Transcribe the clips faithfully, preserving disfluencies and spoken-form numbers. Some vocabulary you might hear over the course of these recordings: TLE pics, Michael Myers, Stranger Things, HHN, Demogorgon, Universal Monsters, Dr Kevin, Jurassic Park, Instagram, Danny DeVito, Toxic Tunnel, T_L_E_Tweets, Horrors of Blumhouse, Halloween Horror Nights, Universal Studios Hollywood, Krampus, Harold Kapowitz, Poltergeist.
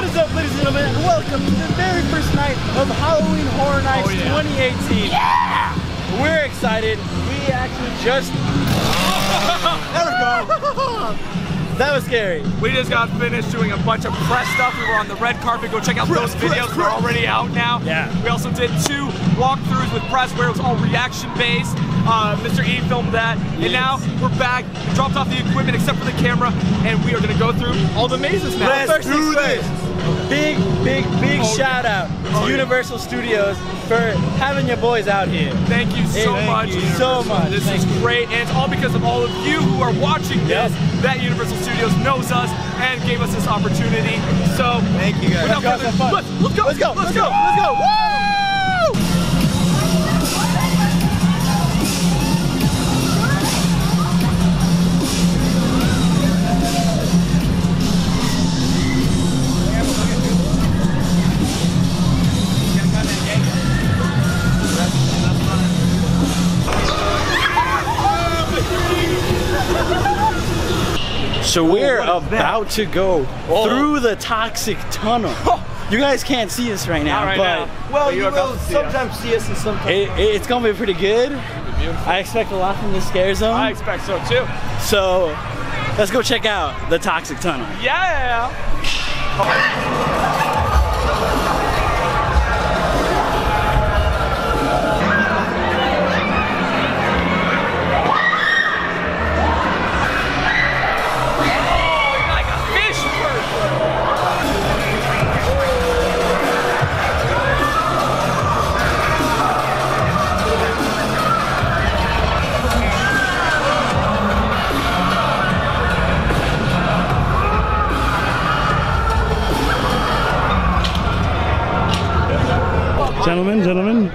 What is up, ladies and gentlemen? Welcome to the very first night of Halloween Horror Nights oh, yeah. twenty eighteen. Yeah! We're excited. We actually just... There we go. That was scary. We just got finished doing a bunch of press stuff. We were on the red carpet. Go check out press, those videos. Press, press. They're already out now. Yeah. We also did two walkthroughs with press where it was all reaction-based. Uh, Mister E filmed that, yes. And now we're back. We dropped off the equipment except for the camera, and we are gonna go through all the mazes now. Let's do this! Big, big, big oh, shout out to oh, Universal yeah. Studios for having your boys out here. Thank you so hey, much. Thank you so much. This thank is you. Great, and it's all because of all of you who are watching this. Yep. That Universal Studios knows us and gave us this opportunity. So thank you guys. Let's go. Let's go. Let's go. Let's go. Let's go. Let's go. Woo! So we're oh, about to go oh. through the Toxic Tunnel. Oh. You guys can't see us right now, right but now. well, you will see sometimes us. see us and sometimes. It, it, it's gonna be pretty good. Be I expect a lot from the scare zone. I expect so too. So let's go check out the Toxic Tunnel. Yeah. Oh. Gentlemen, gentlemen,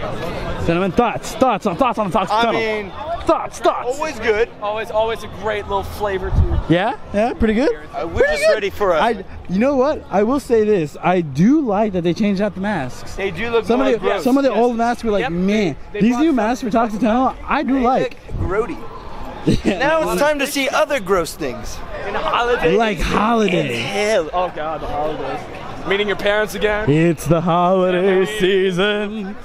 gentlemen, thoughts, thoughts, on, thoughts on the Toxic Tunnel. I mean, thoughts, thoughts. Always good. Always, always a great little flavor too. Yeah, yeah, pretty good. Uh, we're pretty just good. ready for a... I, you know what? I will say this. I do like that they changed out the masks. They do look some of the gross. Some of the yes. old masks were like, yep. man, they, they these new masks for Toxic Tunnel, I do they like. Grody. Yeah. Now it's time to see other gross things. In holidays. Like holidays. Hell, oh God, the holidays. Meeting your parents again. It's the holiday season,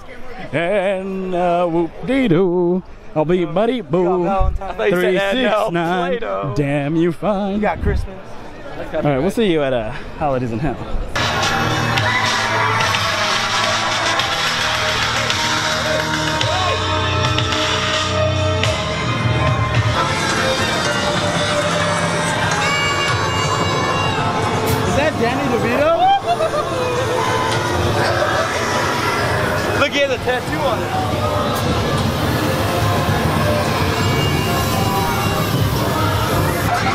and uh, whoop-dee-doo. I'll be buddy boo. Three six nine. Damn you fine. You got Christmas. All right, we'll see you at uh, Holidays in Hell. Is that Danny DeVito? Look, he has a tattoo on it.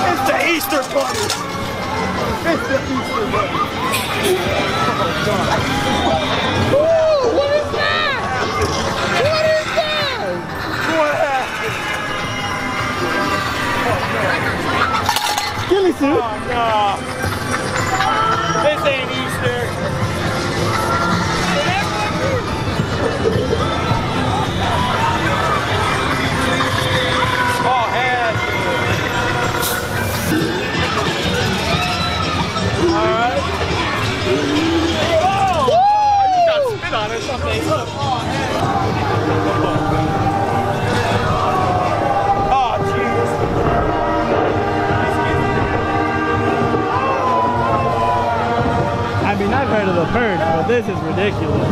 It's the Easter Bunny! It's the Easter Bunny! Oh, God. Woo! What is that? What is that? What happened? Oh, Killy Sue! Oh, no! This ain't Easter! I mean, I've heard of the Purge, but this is ridiculous.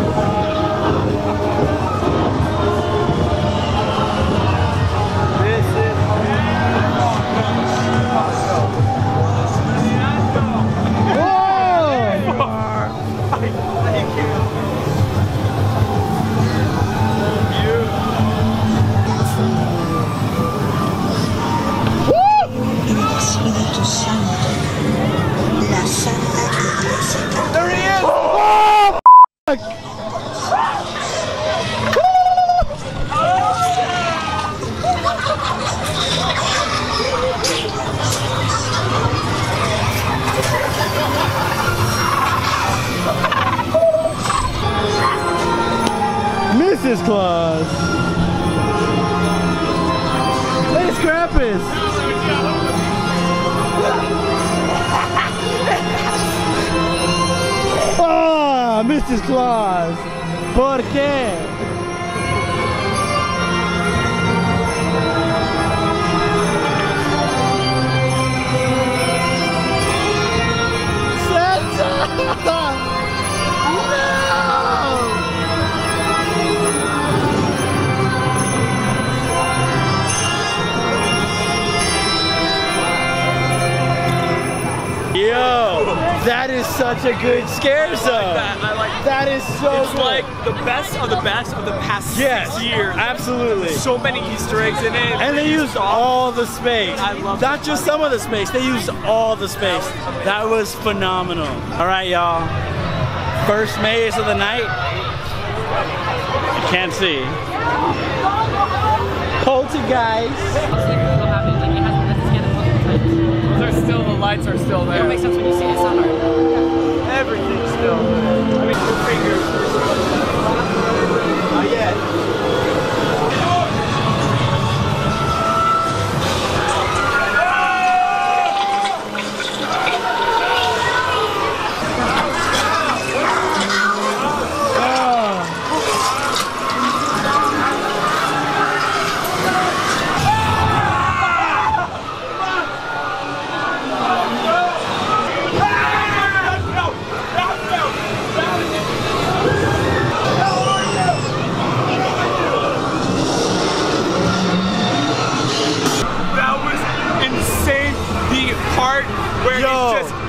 Missus Claus! Hey, it's Krampus! a Missus Claus. ¿Por qué? Santa! Yo, that is such a good scare zone. I like that. I like that. That is so it's good. Like the best of the best of the past yes, six years. Absolutely. So many Easter eggs in it. And they used all the space. I love Not that. just some of the space. They used all the space. That was, that was phenomenal. All right, y'all. First maze of the night. You can't see. Poltergeist. Still, the lights are still there. It makes sense when you see the summer. Everything's still there. I mean, your fingers are still there. Not yet.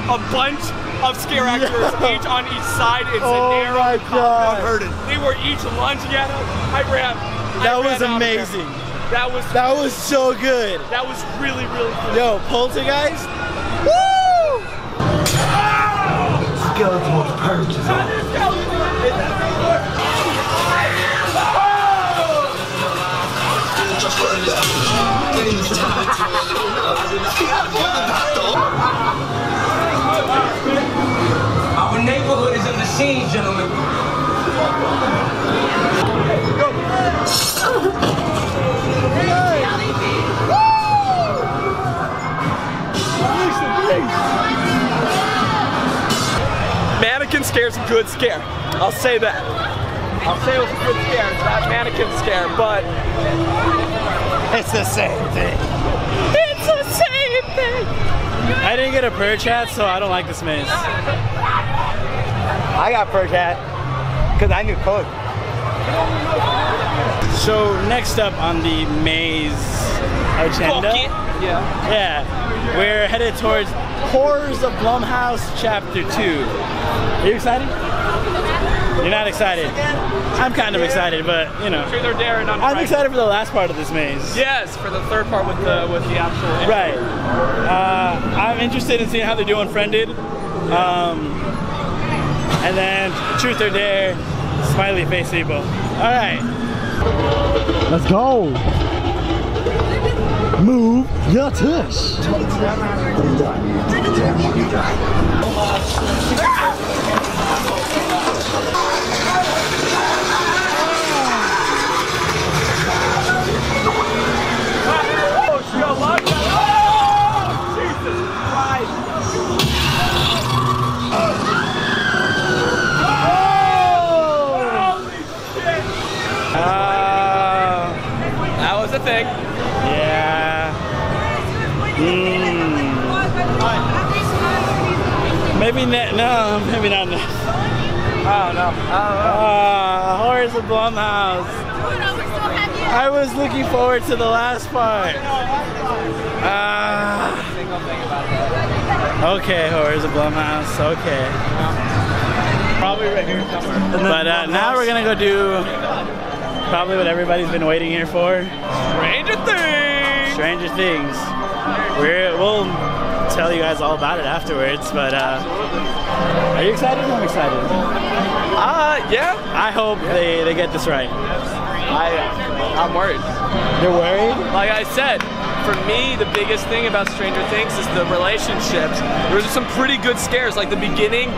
A bunch of scare actors, yeah. each on each side. It's oh a narrow my God. Heard it. They were each lunging at us. I ran. That I was ran amazing. That was that really, was so good. That was really, really good. Yo, Poltergeist. Woo! Skeletal purges. Our neighborhood is in the scene, gentlemen. Go. Hey. Woo! Mannequin scare's a good scare. I'll say that. I'll say it was a good scare. It's not mannequin scare, but it's the same thing. It's the same thing. I didn't get a purge hat, so I don't like this maze. I got purge hat, because I knew code. So next up on the maze agenda, yeah. yeah, we're headed towards Horrors of Blumhouse Chapter two. Are you excited? You're not excited. I'm kind of excited, but you know. I'm excited for the last part of this maze. Yes, for the third part with the with the actual. Interview. Right. Uh, I'm interested in seeing how they're doing Friended, um, and then Truth or Dare, smiley face people. All right. Let's go. Move your tush. Thing. Yeah. Mm. Maybe not. No, maybe not. Next. Oh no. Ah, oh, Horrors of Blumhouse. I was looking forward to the last part. Ah. Uh, okay, Horrors of Blumhouse. Okay. Probably right here somewhere. But uh, now we're gonna go do. Probably what everybody's been waiting here for. Stranger Things! Stranger Things. We're, we'll tell you guys all about it afterwards, but uh, are you excited? I'm excited. Uh, yeah. I hope yeah. they, they get this right. I, I'm worried. You're worried? Like I said, for me, the biggest thing about Stranger Things is the relationships. There's some pretty good scares, like the beginning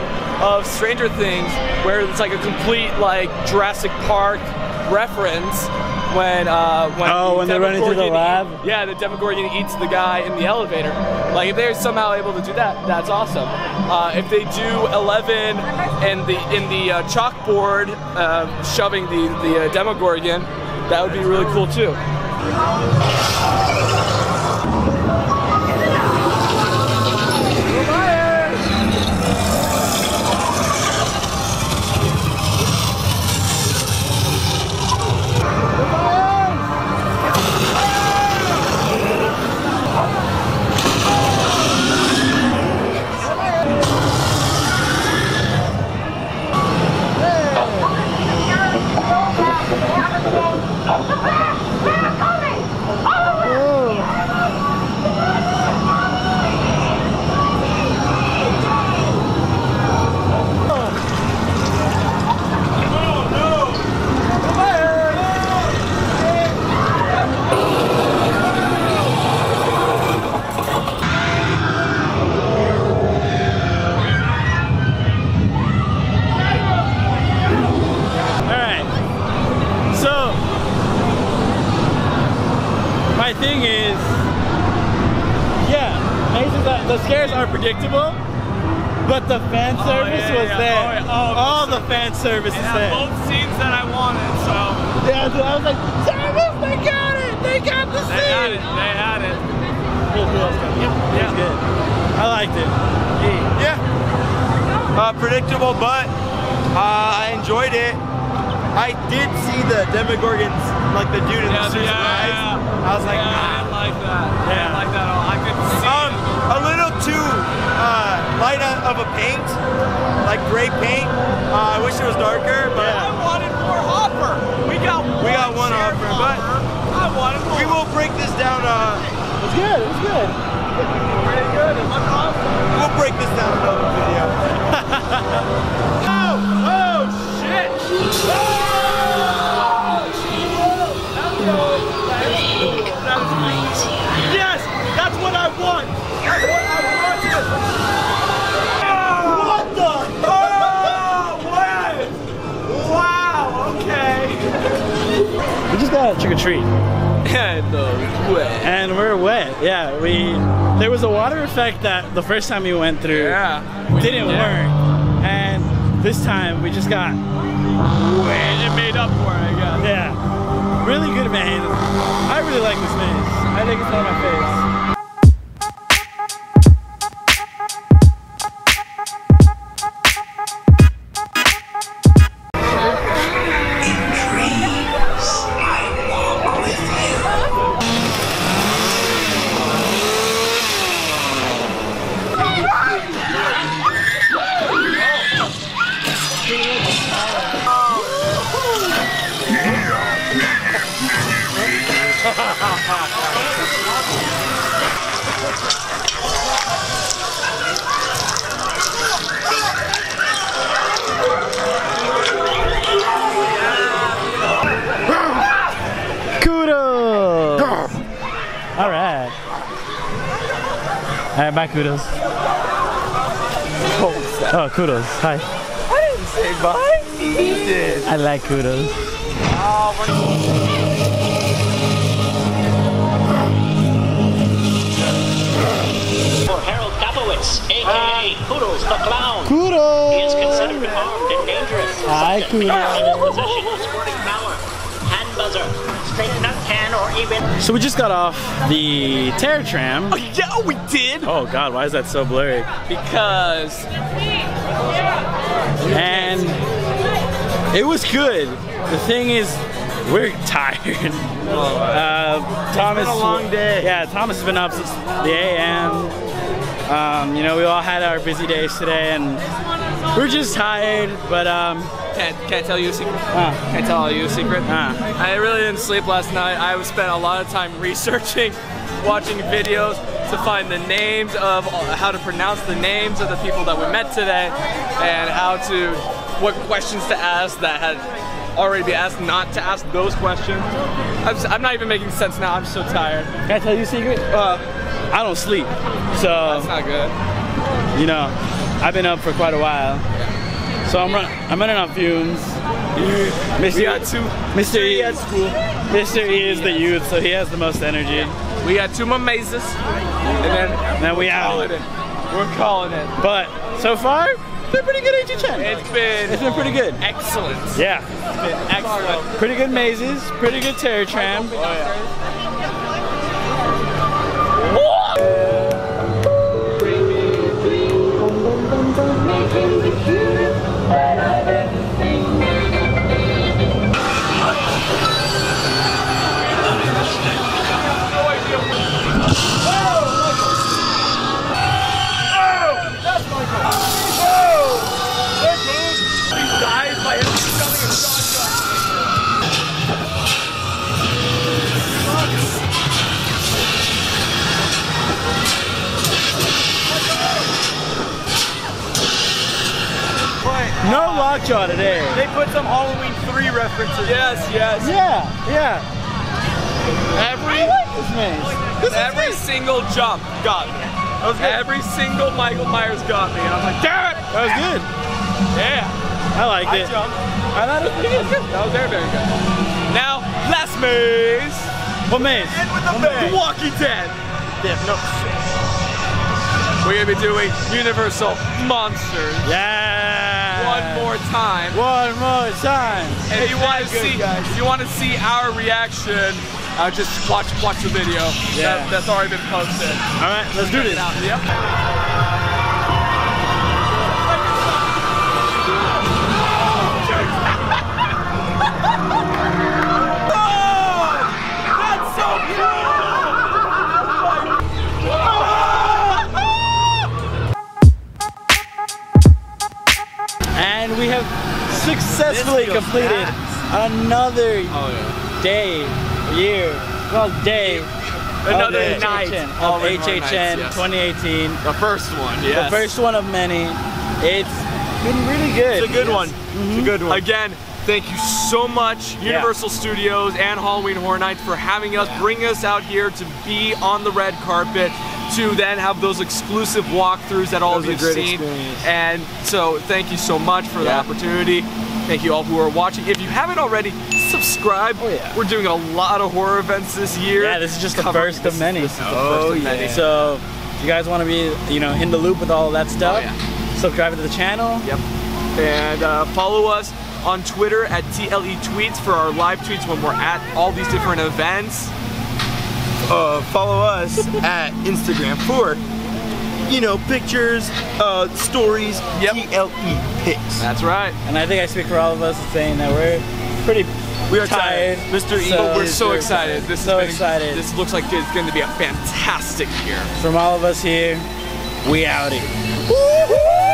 of Stranger Things, where it's like a complete like Jurassic Park reference, when uh, when oh, when they run into the lab. Yeah, the Demogorgon eats the guy in the elevator. Like, if they're somehow able to do that, that's awesome. Uh, if they do eleven and the in the uh, chalkboard uh, shoving the the uh, Demogorgon, that would be really cool too. Predictable, but the fan service oh, yeah, was yeah. there. Oh, yeah. oh, All the fan service is there. Both scenes that I wanted, so. Yeah, dude, I was like, service, they got it! They got the scene! They had it, they had it. Cool, cool, yep. Yeah. That's good. I liked it. Yeah. yeah. Uh, predictable, but uh, I enjoyed it. I did see the Demogorgons, like the dude in yeah, the suit. Yeah, yeah. I was like, yeah, nah. I didn't like that. Yeah. I didn't like that at all. I couldn't see um, it. A little too uh, light of a paint, like gray paint. Uh, I wish it was darker, but yeah. I wanted more Hopper. We got one, we got one Hopper, but I wanted more. We will break this down. Uh, it's good. It's good. Pretty good. It looked awesome. We'll break this down in another video. oh! Oh shit! Oh! Yes, that's what I want. What, oh, what the? Oh, what? Wow, okay. We just got a trick or treat. And the wet. And we're wet, yeah. We There was a water effect that the first time we went through yeah, we didn't did. work. And this time we just got wet. It made up for it, I guess. Yeah. Really good, man. I really like this maze. I think it's on my face. Alright, my kudos. What was that? Oh, kudos. Hi. I didn't say bye. You did. I like kudos. Oh, my For Harold Kapowitz, a k a. Ah. Kudos the Clown. Kudos! He is considered armed and dangerous. Hi, Kudos. Hand buzzer, straight nut can or even... So we just got off the Terror Tram. Oh, yeah. We did? Oh god, why is that so blurry? Because... And... It was good. The thing is, we're tired. Uh, Thomas... It's been a long day. Yeah, Thomas has been up since the A M Um, you know, we all had our busy days today and... We're just tired, but um... Can, can I tell you a secret? Uh, can I tell you a secret? Uh, I really didn't sleep last night. I spent a lot of time researching, watching videos to find the names of, how to pronounce the names of the people that we met today and how to, what questions to ask that had already been asked, not to ask those questions. I'm, just, I'm not even making sense now, I'm so tired. Can I tell you a secret? Uh, I don't sleep, so... That's not good. You know, I've been up for quite a while. So I'm, run, I'm running on fumes. Mister We got two. Mister E at school. Mister E is the youth, so he has the most energy. We got two mamazes, and then and then we out. We're calling it. We're calling it. But so far, they're pretty good at each end. It's been it's been pretty good. Excellent. Yeah. It's been excellent. Pretty good mazes. Pretty good terror tram. Oh, yeah. No lockjaw today. They put some Halloween three references. Yes, yes. Yeah, yeah. Every I like this maze. This every is single jump got me. That was good. Every single Michael Myers got me, and I'm like, damn it! That was good. Yeah. I liked I it. I jumped. I thought it was pretty good. That was very, very good. Now, last maze. What maze? And with the maze. The Walking Dead. Yeah, no shit. We're gonna be doing Universal Monsters. Yeah. One more time. One more time. And if you want to see, if you want to see our reaction, uh, just watch watch the video. Yeah. That, that's already been posted. All right, let's do this. Out. Yep. We have successfully completed fast. another oh, yeah. day, year, well day, another of night of H H N nights, yes. twenty eighteen. The first one, yes. The first one of many. It's been really good. It's a good yes. one. Mm-hmm. It's a good one. Again, thank you so much, Universal yeah. Studios and Halloween Horror Nights, for having us, yeah. bring us out here to be on the red carpet, to then have those exclusive walkthroughs that all of you've seen. Experience. And so thank you so much for yeah. the opportunity. Thank you all who are watching. If you haven't already, subscribe. Oh, yeah. We're doing a lot of horror events this year. Yeah, this is just Cover the first this, of many. This is oh, the first of yeah. many. So if you guys want to be, you know, in the loop with all of that stuff, oh, yeah. subscribe to the channel. Yep. And uh, follow us on Twitter at T L E tweets for our live tweets when we're at all these different events. Uh, follow us at Instagram for, you know, pictures, uh, stories, yep. T L E pics. That's right. And I think I speak for all of us in saying that we're pretty we are tired. tired. Mister E, so we're so excited. This so been, excited. This looks like it's going to be a fantastic year. From all of us here, we outie.